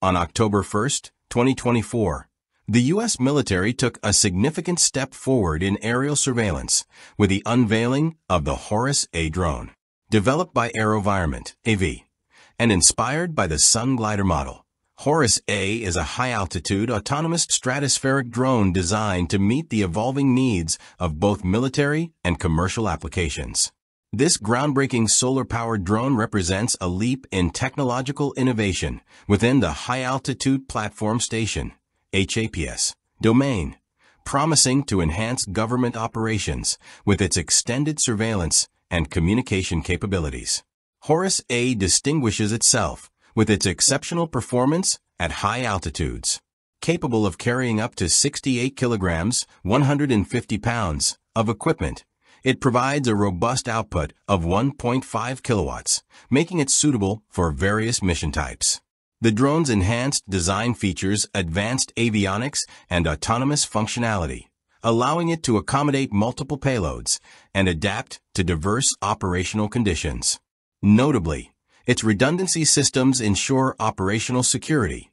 On October 1, 2024, the U.S. military took a significant step forward in aerial surveillance with the unveiling of the Horus A drone, developed by AeroVironment (AV) and inspired by the Sun Glider model. Horus A is a high-altitude autonomous stratospheric drone designed to meet the evolving needs of both military and commercial applications. This groundbreaking solar-powered drone represents a leap in technological innovation within the High-Altitude Platform Station (HAPS) domain, promising to enhance government operations with its extended surveillance and communication capabilities. Horus A distinguishes itself with its exceptional performance at high altitudes. Capable of carrying up to 68 kilograms, 150 pounds, of equipment, it provides a robust output of 1.5 kilowatts, making it suitable for various mission types. The drone's enhanced design features advanced avionics and autonomous functionality, allowing it to accommodate multiple payloads and adapt to diverse operational conditions. Notably, its redundancy systems ensure operational security,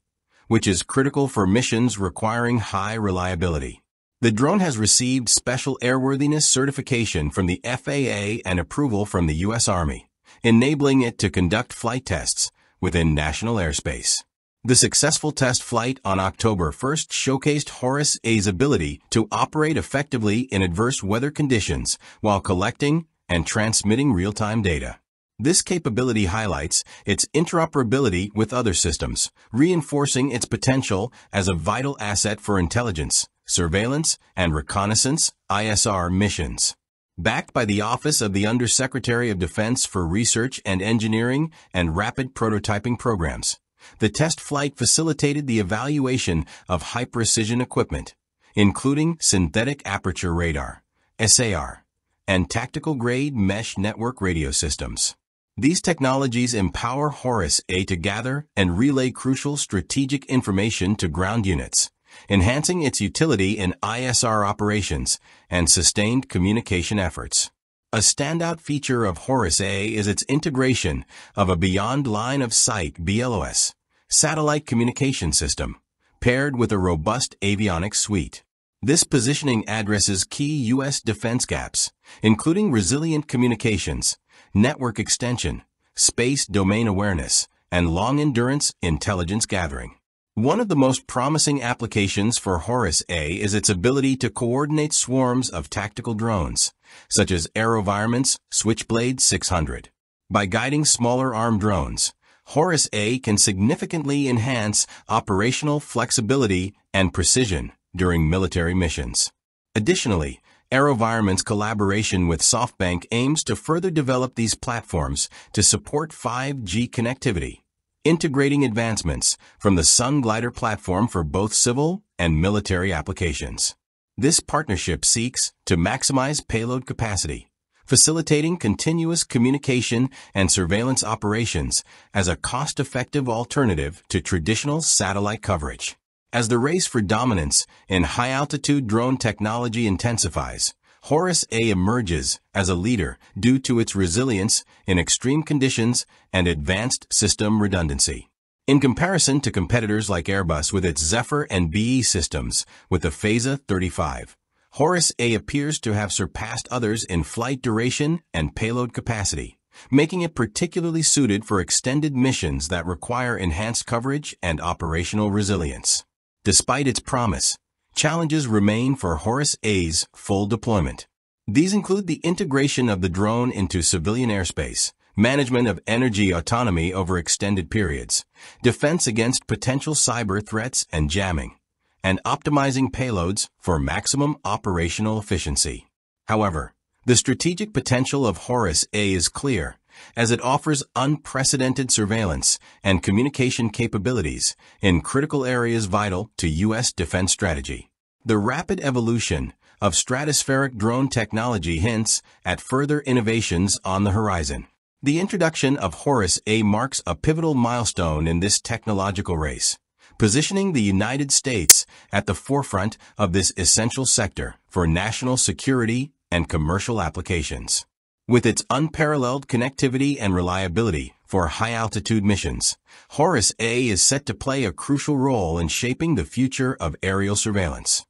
which is critical for missions requiring high reliability. The drone has received special airworthiness certification from the FAA and approval from the U.S. Army, enabling it to conduct flight tests within national airspace. The successful test flight on October 1st showcased Horus A's ability to operate effectively in adverse weather conditions while collecting and transmitting real-time data. This capability highlights its interoperability with other systems, reinforcing its potential as a vital asset for intelligence, surveillance, and reconnaissance (ISR) missions. Backed by the Office of the Undersecretary of Defense for Research and Engineering and Rapid Prototyping Programs, the test flight facilitated the evaluation of high-precision equipment, including synthetic aperture radar (SAR) and tactical-grade mesh network radio systems. These technologies empower Horus A to gather and relay crucial strategic information to ground units, enhancing its utility in ISR operations and sustained communication efforts. A standout feature of Horus A is its integration of a Beyond Line of Sight (BLOS) satellite communication system, paired with a robust avionics suite. This positioning addresses key U.S. defense gaps, including resilient communications, network extension, space domain awareness, and long-endurance intelligence gathering. One of the most promising applications for Horus A is its ability to coordinate swarms of tactical drones, such as AeroVironment's Switchblade 600. By guiding smaller armed drones, Horus A can significantly enhance operational flexibility and precision during military missions. Additionally, AeroVironment's collaboration with SoftBank aims to further develop these platforms to support 5G connectivity, integrating advancements from the Sun Glider platform for both civil and military applications. This partnership seeks to maximize payload capacity, facilitating continuous communication and surveillance operations as a cost-effective alternative to traditional satellite coverage. As the race for dominance in high-altitude drone technology intensifies, Horus A emerges as a leader due to its resilience in extreme conditions and advanced system redundancy. In comparison to competitors like Airbus with its Zephyr and BE systems with the PHASA-35, Horus A appears to have surpassed others in flight duration and payload capacity, making it particularly suited for extended missions that require enhanced coverage and operational resilience. Despite its promise, challenges remain for Horus A's full deployment. These include the integration of the drone into civilian airspace, management of energy autonomy over extended periods, defense against potential cyber threats and jamming, and optimizing payloads for maximum operational efficiency. However, the strategic potential of Horus A is clear, as it offers unprecedented surveillance and communication capabilities in critical areas vital to U.S. defense strategy. The rapid evolution of stratospheric drone technology hints at further innovations on the horizon. The introduction of Horus A marks a pivotal milestone in this technological race, positioning the United States at the forefront of this essential sector for national security and commercial applications. With its unparalleled connectivity and reliability, for high-altitude missions, Horus A is set to play a crucial role in shaping the future of aerial surveillance.